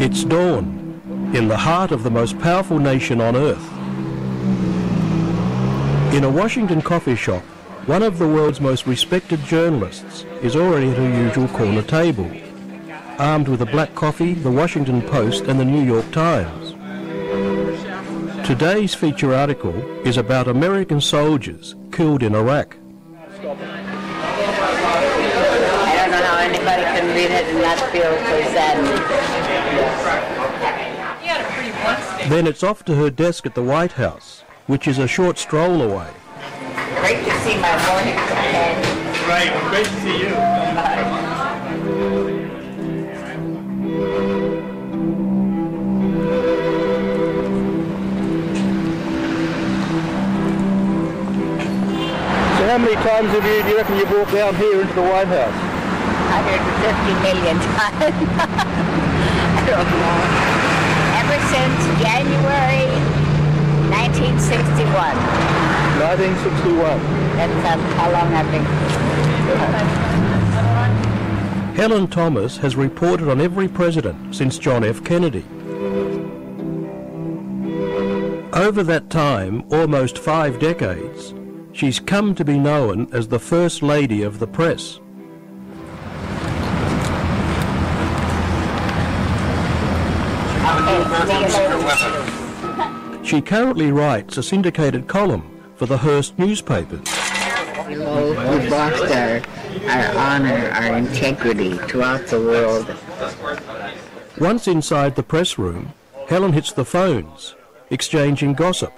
It's dawn in the heart of the most powerful nation on earth. In a Washington coffee shop, one of the world's most respected journalists is already at her usual corner table, armed with a black coffee, the Washington Post and the New York Times. Today's feature article is about American soldiers killed in Iraq. I don't know how anybody can read it and not feel so saddened. Then it's off to her desk at the White House, which is a short stroll away. Great to see my morning friend. Right, great to see you. So how many times have you, do you reckon you've walked down here into the White House? 150 million times. I don't know. Ever since January 1961. 1961. That's how long I've been. Helen Thomas has reported on every president since John F. Kennedy. Over that time, almost 5 decades, she's come to be known as the First Lady of the Press. She currently writes a syndicated column for the Hearst newspapers. Hello, who boxed our honor, our integrity throughout the world. Once inside the press room, Helen hits the phones, exchanging gossip,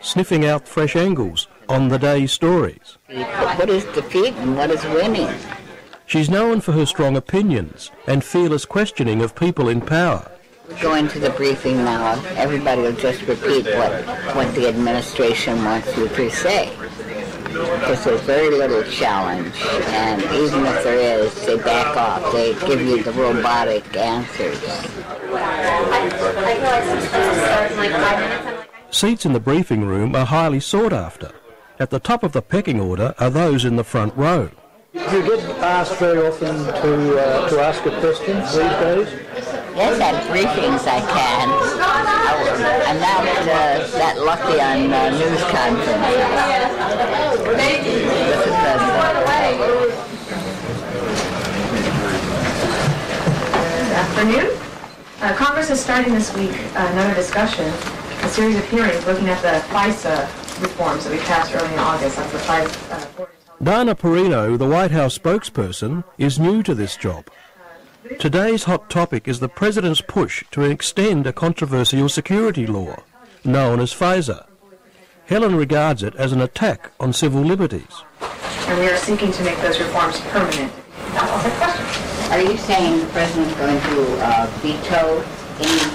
sniffing out fresh angles on the day's stories. What is defeat and what is winning? She's known for her strong opinions and fearless questioning of people in power. We're going to the briefing now. Everybody will just repeat what the administration wants you to say. Because there's very little challenge, and even if there is, they back off. They give you the robotic answers. Seats in the briefing room are highly sought after. At the top of the pecking order are those in the front row. You get asked very often to ask a question these days? Yes, at briefings I can. I'm not that lucky on news conferences. Good afternoon. Congress is starting this week another discussion, a series of hearings looking at the FISA reforms that we passed early in August. That's the FISA. Dana Perino, the White House spokesperson, is new to this job. Today's hot topic is the president's push to extend a controversial security law, known as FISA. Helen regards it as an attack on civil liberties. And we are seeking to make those reforms permanent. That was a question. Are you saying the president's going to veto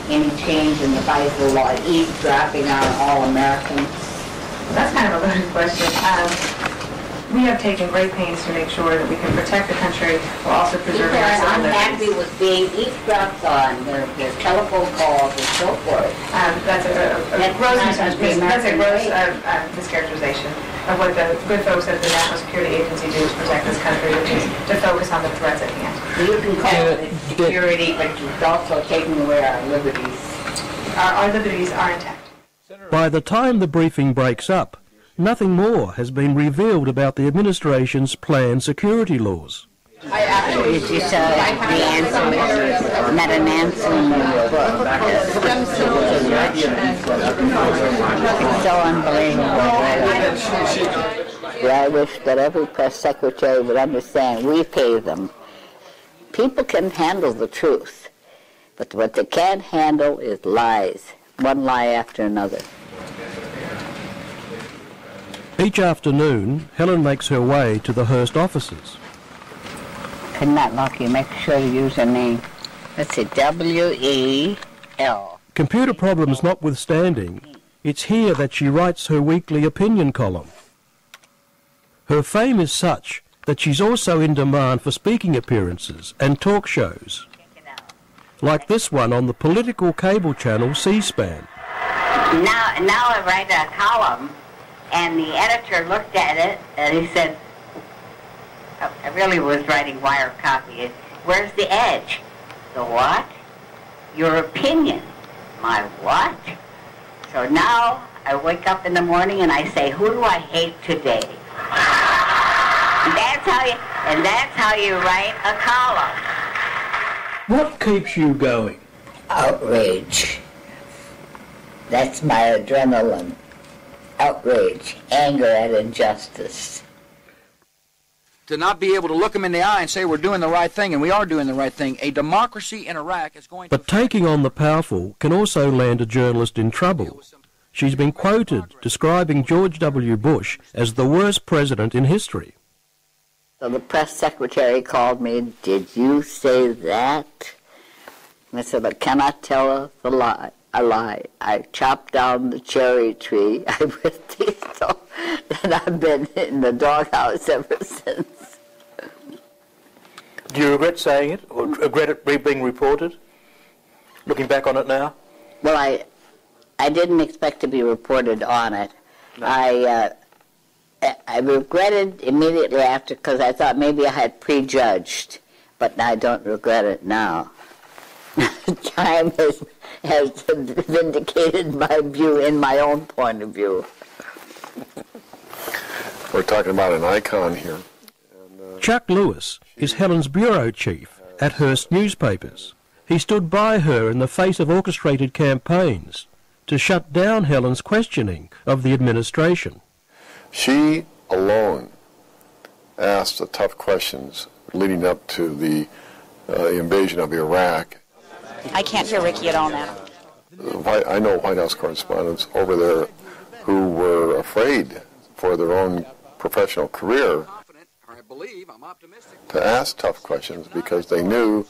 any change in the FISA law, eavesdropping on all Americans? That's kind of a loaded question. We have taken great pains to make sure that we can protect the country while also preserving our civil liberties. People are unhappy with being eavesdropped on their telephone calls and so forth. That's a gross mischaracterization of what the good folks at the National Security Agency do to protect this country, which is to focus on the threats at hand. You can call it security, but you've also taken away our liberties. Our liberties are intact. By the time the briefing breaks up, nothing more has been revealed about the administration's planned security laws. Did you saw the Anselm, not an Anselm book? It's so unbelievable. Well, I wish that every press secretary would understand we pay them. People can handle the truth, but what they can't handle is lies, one lie after another. Each afternoon, Helen makes her way to the Hearst offices. Could not lock you. Make sure to use her name. Let's see, W-E-L. Computer problems notwithstanding, it's here that she writes her weekly opinion column. Her fame is such that she's also in demand for speaking appearances and talk shows, like this one on the political cable channel C-SPAN. Now I write a column. And the editor looked at it, and he said, I really was writing wire copy. Where's the edge? The what? your opinion. My what? So now I wake up in the morning and I say, who do I hate today? And that's how you write a column. What keeps you going? Outrage. That's my adrenaline. Outrage, anger at injustice. To not be able to look them in the eye and say we're doing the right thing, and we are doing the right thing. A democracy in Iraq is going to... But taking on the powerful can also land a journalist in trouble. She's been quoted describing George W. Bush as the worst president in history. So the press secretary called me, did you say that? And I said, I cannot tell the lie. A lie. I chopped down the cherry tree. I was diesel, and I've been in the doghouse ever since. Do you regret saying it, or regret it being reported? Looking back on it now? Well, I didn't expect to be reported on it. No. I regretted immediately after because I thought maybe I had prejudged, but I don't regret it now. Time has vindicated my view in my own point of view. We're talking about an icon here. And, Chuck Lewis is Helen's bureau chief at Hearst newspapers. He stood by her in the face of orchestrated campaigns to shut down Helen's questioning of the administration. She alone asked the tough questions leading up to the invasion of Iraq. I can't hear Ricky at all now. I know White House correspondents over there who were afraid for their own professional career to ask tough questions because they knew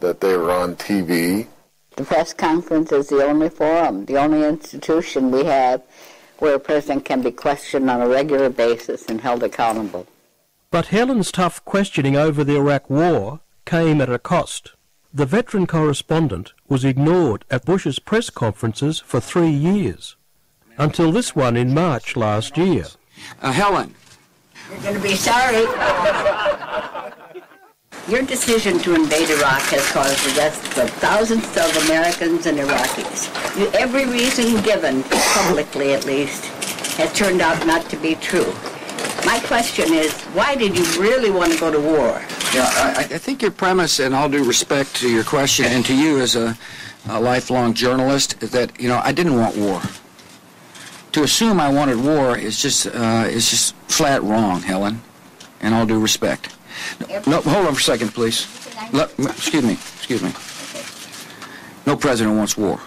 that they were on TV. The press conference is the only forum, the only institution we have where a person can be questioned on a regular basis and held accountable. But Helen's tough questioning over the Iraq war came at a cost. The veteran correspondent was ignored at Bush's press conferences for 3 years, until this one in March last year. Helen. You're going to be sorry. Your decision to invade Iraq has caused the deaths of thousands of Americans and Iraqis. Every reason given, publicly at least, has turned out not to be true. My question is, why did you really want to go to war? Yeah, I think your premise, and all due respect to your question and to you as a lifelong journalist, is that, you know, I didn't want war. To assume I wanted war is just flat wrong, Helen, and all due respect. No, hold on for a second, please. Excuse me. No president wants war.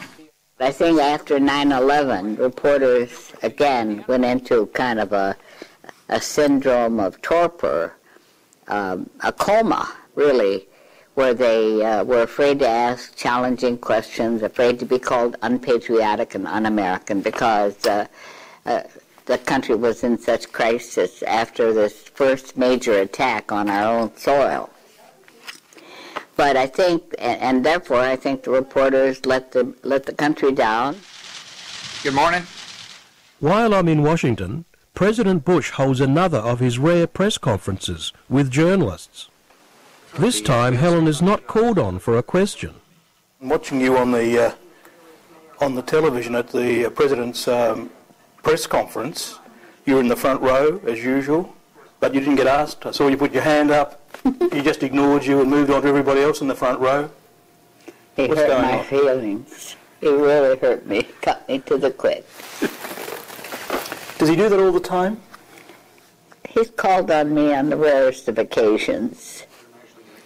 I think after 9/11, reporters again went into kind of a syndrome of torpor. A coma, really, where they were afraid to ask challenging questions, afraid to be called unpatriotic and un-American because the country was in such crisis after this first major attack on our own soil. But I think, and therefore I think the reporters let the country down. Good morning. While I'm in Washington, President Bush holds another of his rare press conferences with journalists. This time, Helen is not called on for a question. Watching you on the television at the president's press conference, you were in the front row as usual, but you didn't get asked. I saw you put your hand up. He just ignored you and moved on to everybody else in the front row. He hurt my feelings. He really hurt me. Cut me to the quick. Does he do that all the time? He's called on me on the rarest of occasions.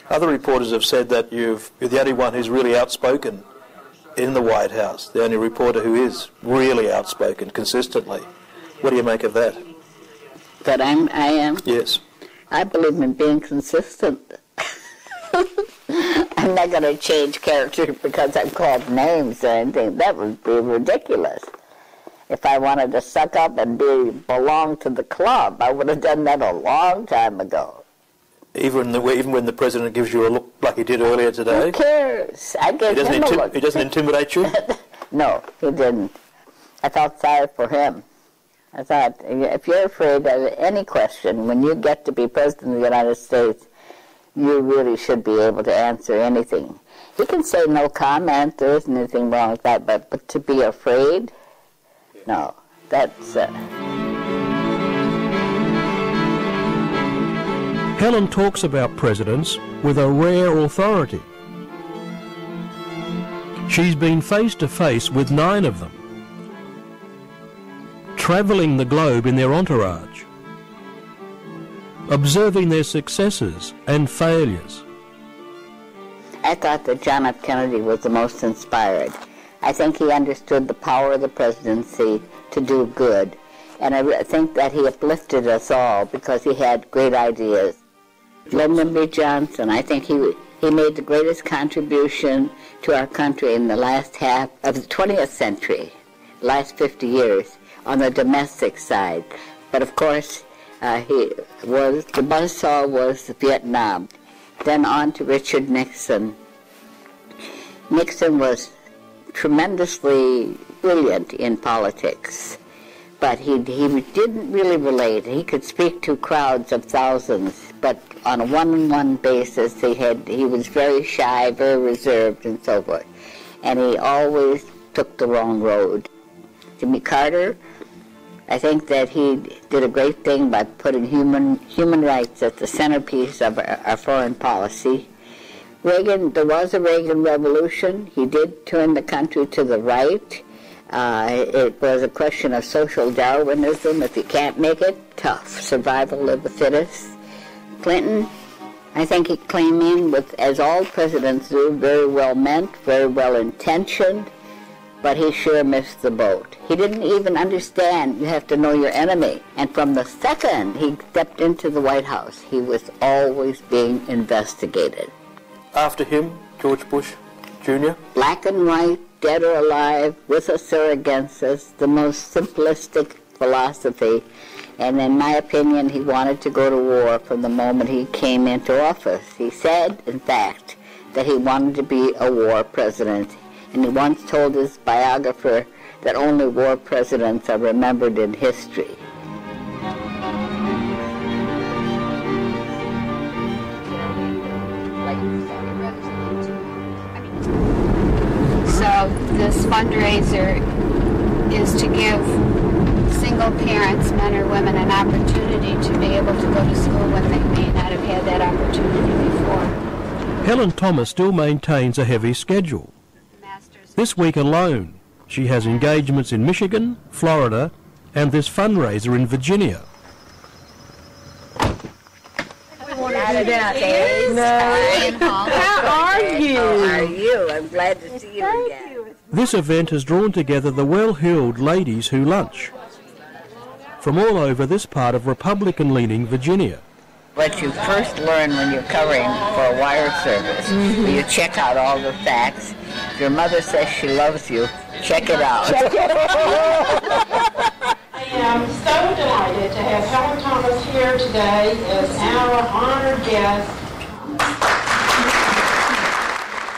Other reporters have said that you're the only one who's really outspoken in the White House, the only reporter who is really outspoken consistently. What do you make of that? That I am? Yes. I believe in being consistent. I'm not going to change character because I'm called names or anything. That would be ridiculous. If I wanted to suck up and belong to the club, I would have done that a long time ago. Even when the president gives you a look like he did earlier today? Who cares? I gave him a look. He doesn't intimidate you? No, he didn't. I felt sorry for him. I thought, if you're afraid of any question, when you get to be president of the United States, you really should be able to answer anything. You can say no comment. There isn't anything wrong with that. But to be afraid, no, that's... Helen talks about presidents with a rare authority. She's been face to face with 9 of them, travelling the globe in their entourage, observing their successes and failures. I thought that John F. Kennedy was the most inspired. I think he understood the power of the presidency to do good, and I think that he uplifted us all because he had great ideas. Lyndon B. Johnson, I think he made the greatest contribution to our country in the last half of the 20th century, last 50 years, on the domestic side. But of course, the buzzsaw was Vietnam. Then on to Richard Nixon. Nixon was tremendously brilliant in politics, but he didn't really relate. He could speak to crowds of thousands, but on a one-on-one basis he was very shy, very reserved, and so forth. And he always took the wrong road. Jimmy Carter, I think that he did a great thing by putting human rights at the centerpiece of our foreign policy. Reagan, there was a Reagan revolution. He did turn the country to the right. It was a question of social Darwinism. If you can't make it, tough. Survival of the fittest. Clinton, I think he came in with, as all presidents do, very well meant, very well intentioned, but he sure missed the boat. He didn't even understand you have to know your enemy. And from the second he stepped into the White House, he was always being investigated. After him, George Bush, Jr. Black and white, dead or alive, with us or against us, the most simplistic philosophy. And in my opinion, he wanted to go to war from the moment he came into office. He said, in fact, that he wanted to be a war president. And he once told his biographer that only war presidents are remembered in history. So this fundraiser is to give single parents, men or women, an opportunity to be able to go to school when they may not have had that opportunity before. Helen Thomas still maintains a heavy schedule. This week alone, she has engagements in Michigan, Florida, and this fundraiser in Virginia. We want to do that. No. How are you? I'm glad to see you again. This event has drawn together the well-heeled ladies who lunch from all over this part of Republican-leaning Virginia. What you first learn when you're covering for a wire service, you check out all the facts. If your mother says she loves you, check it out. Check it out. I am so delighted to have Helen Thomas here today as our honored guest.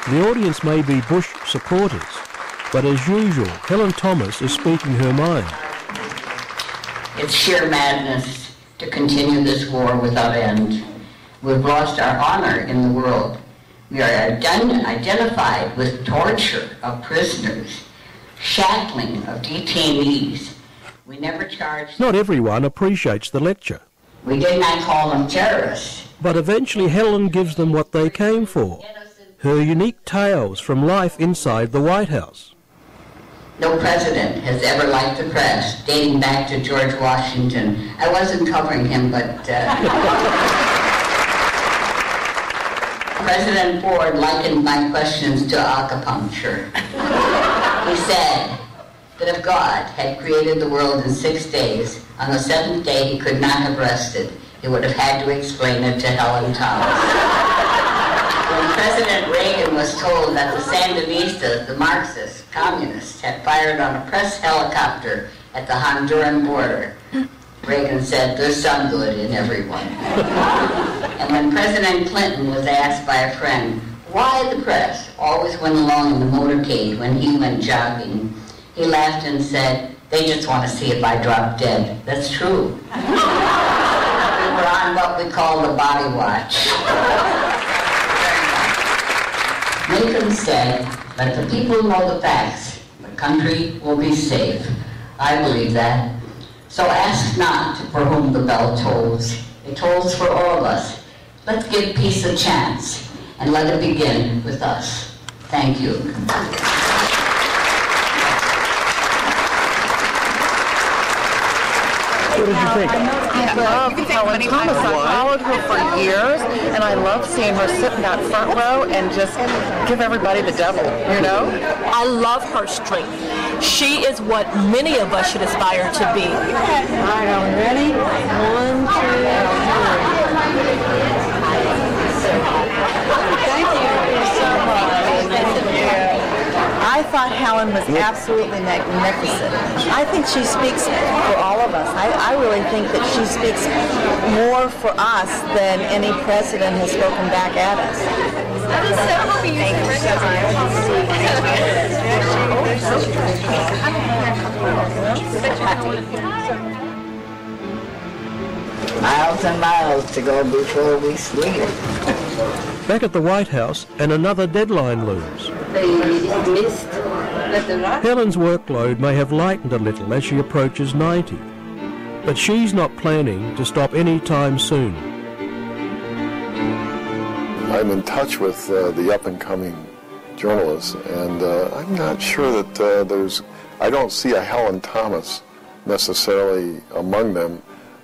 The audience may be Bush supporters, but as usual, Helen Thomas is speaking her mind. It's sheer madness to continue this war without end. We've lost our honor in the world. We are identified with torture of prisoners, shackling of detainees. We never charged... Not everyone appreciates the lecture. We did not call them terrorists. But eventually Helen gives them what they came for, her unique tales from life inside the White House. No president has ever liked the press, dating back to George Washington. I wasn't covering him, but... President Ford likened my questions to acupuncture. He said that if God had created the world in 6 days, on the 7th day he could not have rested. He would have had to explain it to Helen Thomas. When President Reagan was told that the Sandinistas, the Marxists, communists, had fired on a press helicopter at the Honduran border, Reagan said, "There's some good in everyone." And when President Clinton was asked by a friend why the press always went along in the motorcade when he went jogging, he laughed and said, "They just want to see if I drop dead." That's true. We were on what we call the body watch. Lincoln said, "Let the people know the facts. The country will be safe." I believe that. So ask not for whom the bell tolls. It tolls for all of us. Let's give peace a chance, and let it begin with us. Thank you. What did you think? I love Helen Thomas. I followed her for years, and I love seeing her sit in that front row and just give everybody the devil, you know? I love her strength. She is what many of us should aspire to be. All right, are we ready? 1, 2, 3. Thank you so much. I thought Helen was absolutely magnificent. I think she speaks for all of us. I really think that she speaks more for us than any president has spoken back at us. I was so hoping you could read that. Miles and miles to go before we sleep. Back at the White House, and another deadline looms. Helen's workload may have lightened a little as she approaches 90, but she's not planning to stop any time soon. I'm in touch with the up-and-coming journalists, and I'm not sure that I don't see a Helen Thomas necessarily among them.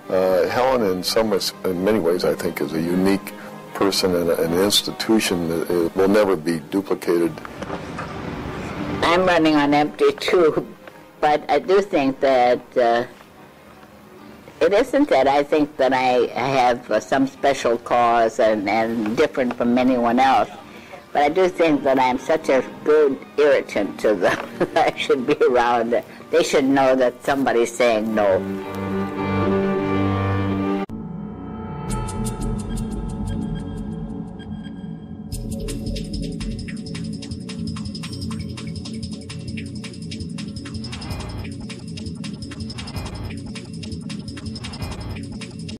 Helen, in many ways, I think, is a unique person and an institution that will never be duplicated. I'm running on empty too, but I do think that it isn't that I think that I have some special cause and different from anyone else, but I do think that I'm such a good irritant to them. I should be around. They should know that somebody's saying no.